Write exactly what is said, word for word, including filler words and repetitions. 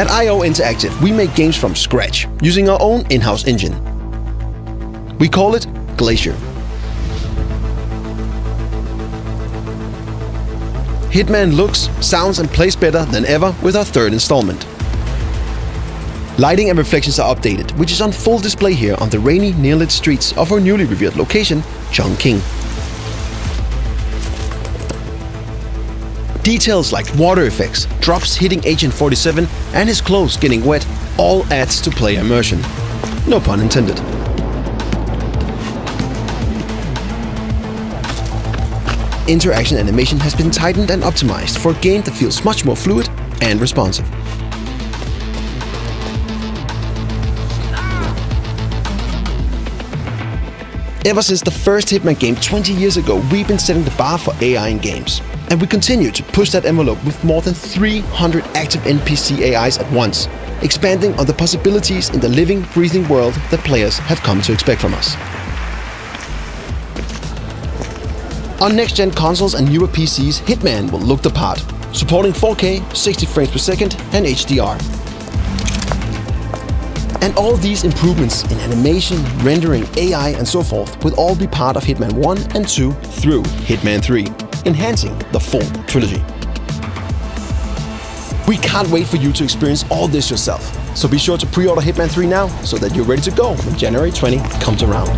At I O Interactive, we make games from scratch using our own in-house engine. We call it Glacier. Hitman looks, sounds and plays better than ever with our third installment. Lighting and reflections are updated, which is on full display here on the rainy, near-lit streets of our newly revealed location, Chongqing. Details like water effects, drops hitting Agent forty-seven and his clothes getting wet all adds to player immersion. No pun intended. Interaction animation has been tightened and optimized for a game that feels much more fluid and responsive. Ever since the first Hitman game twenty years ago, we've been setting the bar for A I in games. And we continue to push that envelope with more than three hundred active N P C A Is at once, expanding on the possibilities in the living, breathing world that players have come to expect from us. On next-gen consoles and newer P Cs, Hitman will look the part, supporting four K, sixty frames per second and H D R. And all these improvements in animation, rendering, A I and so forth will all be part of Hitman one and two through Hitman three, enhancing the full trilogy. We can't wait for you to experience all this yourself, so be sure to pre-order Hitman three now so that you're ready to go when January twentieth comes around.